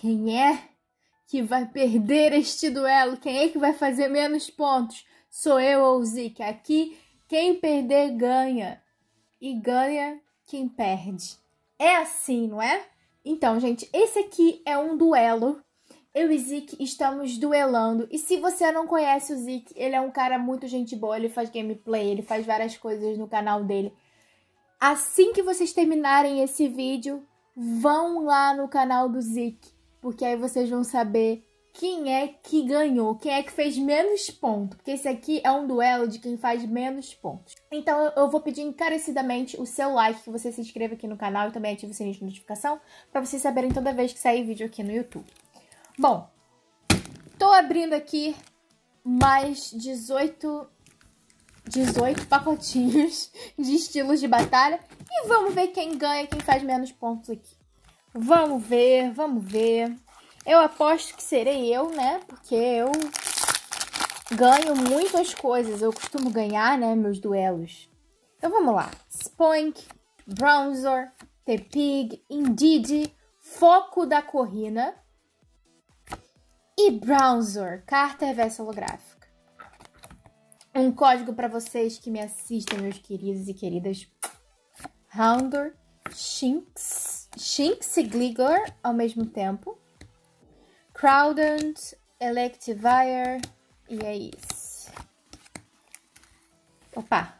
Quem é que vai perder este duelo? Quem é que vai fazer menos pontos? Sou eu ou o Zeke. Aqui, quem perder ganha. E ganha quem perde. É assim, não é? Então, gente, esse aqui é um duelo. Eu e Zeke estamos duelando. E se você não conhece o Zeke, ele é um cara muito gente boa. Ele faz gameplay, ele faz várias coisas no canal dele. Assim que vocês terminarem esse vídeo, vão lá no canal do Zeke, porque aí vocês vão saber quem é que ganhou, quem é que fez menos pontos. Porque esse aqui é um duelo de quem faz menos pontos. Então eu vou pedir encarecidamente o seu like, que você se inscreva aqui no canal e também ative o sininho de notificação, para vocês saberem toda vez que sair vídeo aqui no YouTube. Bom, tô abrindo aqui mais 18 pacotinhos de estilos de batalha. E vamos ver quem ganha, quem faz menos pontos aqui. Vamos ver, vamos ver. Eu aposto que serei eu, né? Porque eu ganho muitas coisas. Eu costumo ganhar, né, meus duelos. Então vamos lá. Spoink, Bronzor, Tepig, Indeed, Foco da Corrina e Bronzor, carta reversa holográfica. Um código para vocês que me assistem, meus queridos e queridas. Houndour, Shinx e Gligor ao mesmo tempo. Crowdant, Electivire. E é isso. Opa.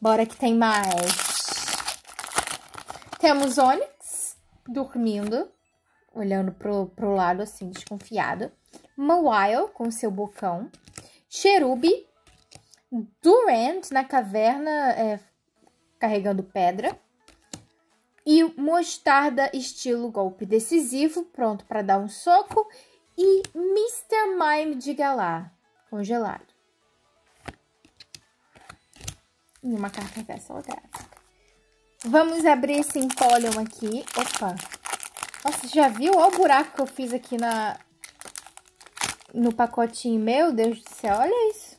Bora que tem mais. Temos Onix dormindo, olhando pro lado assim, desconfiado. Mawile com seu bocão. Cherubi. Durant na caverna carregando pedra. E mostarda estilo golpe decisivo, pronto para dar um soco. E Mr. Mime de Galar, congelado. E uma carta reversa holográfica. Vamos abrir esse Empoleon aqui. Opa! Nossa, já viu? Olha o buraco que eu fiz aqui no pacotinho. Meu Deus do céu, olha isso.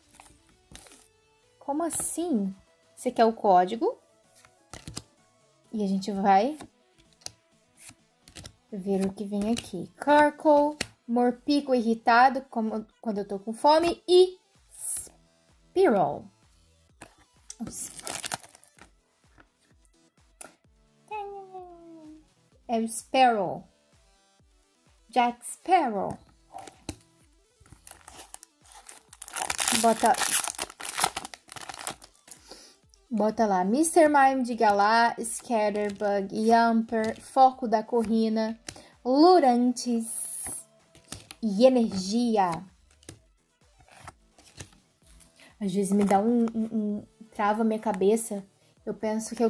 Como assim? Esse aqui é o código. E a gente vai ver o que vem aqui. Karko, Morpico irritado, como quando eu tô com fome. E Spirol. É o Sparrow. Jack Sparrow. Bota lá, Mr. Mime de Galar, Scatterbug, Yamper, Foco da Corrina, Lurantes e Energia. Às vezes me dá um trava a minha cabeça. Eu penso que eu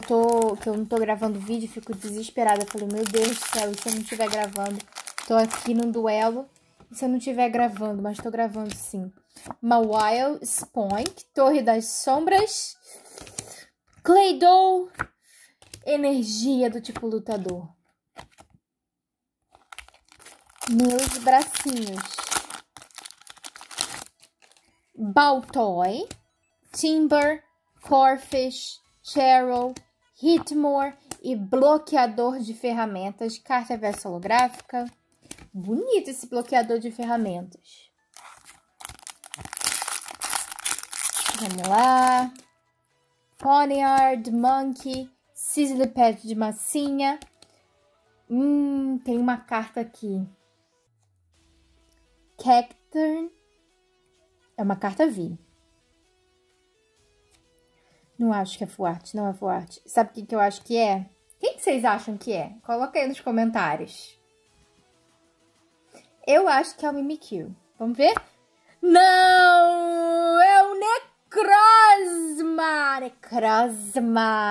não tô gravando vídeo, fico desesperada. Eu falei, meu Deus do céu, e se eu não estiver gravando? Tô aqui num duelo, e se eu não estiver gravando? Mas tô gravando sim. Mawile, Spoink, Torre das Sombras... Claydol, energia do tipo lutador. Meus bracinhos. Baltoy, Timber, Corfish, Cheryl, Hitmore e bloqueador de ferramentas. Carta reversa holográfica. Bonito esse bloqueador de ferramentas. Vamos lá. Ponyard, Monkey, Sizzlepet de massinha. Tem uma carta aqui. Cacturn. É uma carta V. Não acho que é full art, não é full art. Sabe o que eu acho que é? Quem que vocês acham que é? Coloca aí nos comentários. Eu acho que é o Mimikyu. Vamos ver? Não! É o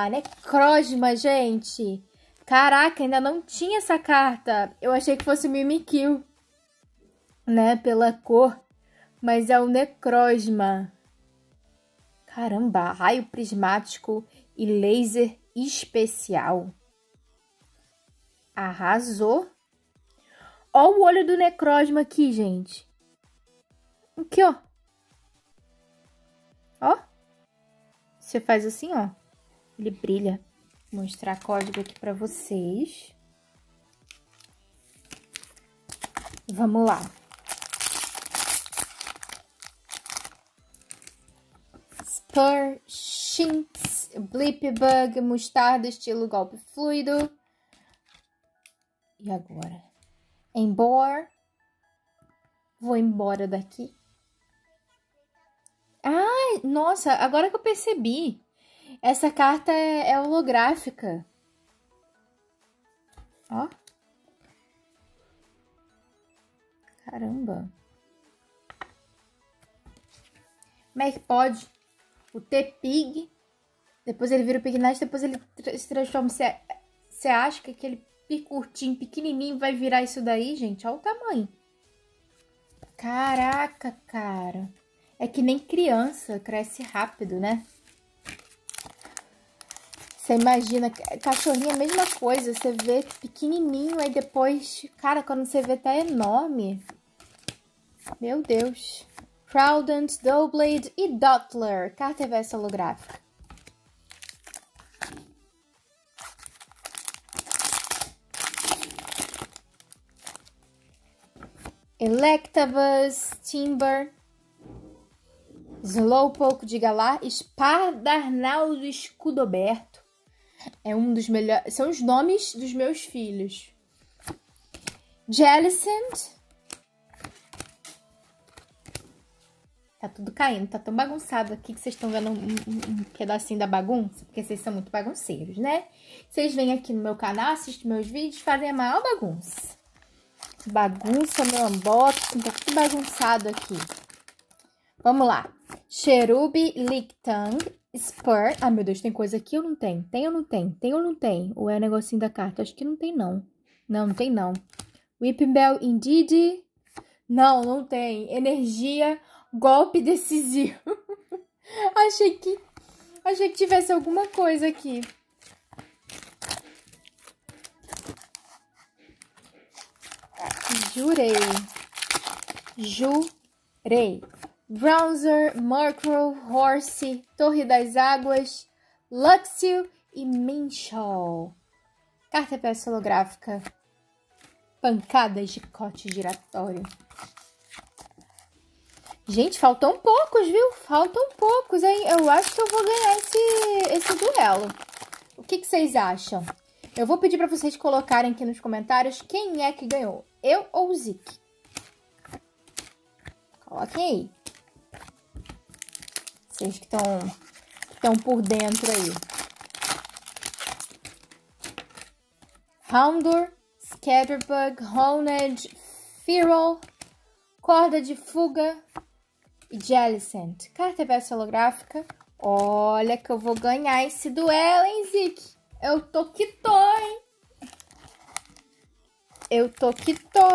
Necrozma, gente. Caraca, ainda não tinha essa carta. Eu achei que fosse o Mimikyu, né, pela cor. Mas é o Necrozma. Caramba, raio prismático e laser especial. Arrasou. Ó o olho do Necrozma aqui, gente. Aqui, ó. Ó. Você faz assim, ó. Ele brilha. Vou mostrar código aqui pra vocês. Vamos lá. Spur, Shinx, Blipbug, Mostarda, estilo golpe fluido. E agora? Embora. Vou embora daqui. Ah, nossa, agora que eu percebi. Essa carta é holográfica. Ó. Caramba. Como é que pode? O Tepig. Depois ele vira o Pignite, depois ele se transforma. Você acha que aquele picurtinho pequenininho vai virar isso daí, gente? Olha o tamanho. Caraca, cara. É que nem criança, cresce rápido, né? Você imagina, cachorrinho é a mesma coisa, você vê pequenininho, aí depois, cara, quando você vê tá enorme. Meu Deus. Crowdant, Doublade e Dottler, carta reversa holográfica. Electivire, Timber. Slowpoke de Galar, Espardarnal do Escudoberto. É um dos melhores... São os nomes dos meus filhos. Jellicent. Tá tudo caindo. Tá tão bagunçado aqui que vocês estão vendo um pedacinho da bagunça. Porque vocês são muito bagunceiros, né? Vocês vêm aqui no meu canal, assistem meus vídeos, fazem a maior bagunça. Bagunça, meu unboxing. Tá tudo bagunçado aqui. Vamos lá. Cherubi, Lictang, Spur. Ah, meu Deus, tem coisa aqui ou não tem? Tem ou não tem? Tem ou não tem? Ou é o negocinho da carta? Acho que não tem, não. Não, não tem, não. Whipbell, Indeed. Não, não tem. Energia, golpe decisivo. Achei que tivesse alguma coisa aqui. Jurei. Jurei. Bronzor, Murkrow, Horse, Torre das Águas, Luxio e Minshall. Carta reversa holográfica. Pancadas de cote giratório. Gente, faltam poucos, viu? Faltam poucos, hein? Eu acho que eu vou ganhar esse duelo. O que vocês acham? Eu vou pedir para vocês colocarem aqui nos comentários quem é que ganhou. Eu ou o Zeke? Coloquem aí. Vocês que estão por dentro aí. Houndour, Scatterbug, Honed, Feral, Corda de Fuga e Jellicent. Carta reversa holográfica. Olha que eu vou ganhar esse duelo, hein, Zeke? Eu tô que tô, hein? Eu tô que tô.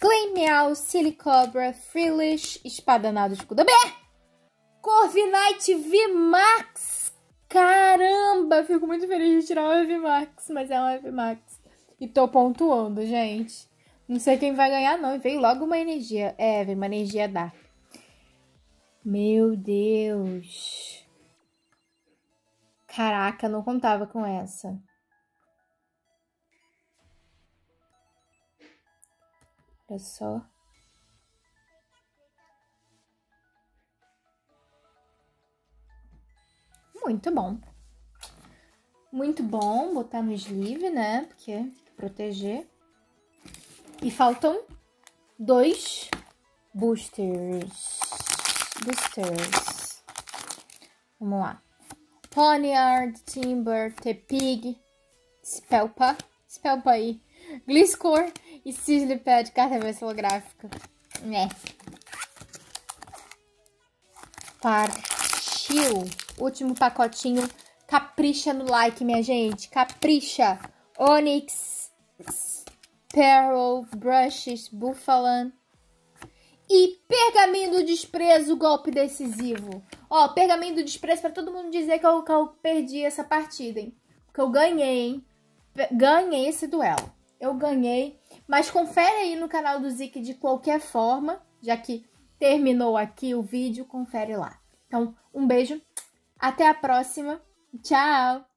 Gleimial, Silicobra, Freelish, Espadanado de Cudabé, Corviknight VMAX. Caramba, fico muito feliz de tirar uma VMAX, mas é uma VMAX. E tô pontuando, gente. Não sei quem vai ganhar, não. E veio logo uma energia. É, veio uma energia Dark. Meu Deus. Caraca, não contava com essa. Olha só. Muito bom. Muito bom botar no sleeve, né? Porque proteger. E faltam 2 boosters. Vamos lá. Ponyard, Timber, Tepig, Spelpa. Spelpa aí. Gligor e Sizzlipad, carta reversa holográfica. Né? Partiu. Último pacotinho. Capricha no like, minha gente. Capricha. Onix, Sparrow, Brushes, Buffalan. E pergaminho do desprezo, golpe decisivo. Ó, pergaminho do desprezo pra todo mundo dizer que eu perdi essa partida, hein? Porque eu ganhei, hein? Ganhei esse duelo. Eu ganhei, mas confere aí no canal do Zeke de qualquer forma, já que terminou aqui o vídeo, confere lá. Então, um beijo, até a próxima, tchau!